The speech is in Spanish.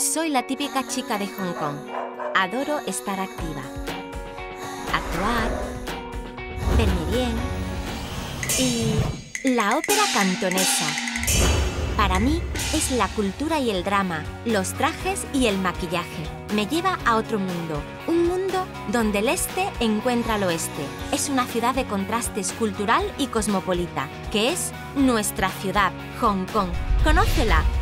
Soy la típica chica de Hong Kong. Adoro estar activa. Actuar, verme bien y la ópera cantonesa. Para mí es la cultura y el drama, los trajes y el maquillaje. Me lleva a otro mundo, un mundo donde el este encuentra al oeste. Es una ciudad de contrastes cultural y cosmopolita, que es nuestra ciudad, Hong Kong. ¡Conócela!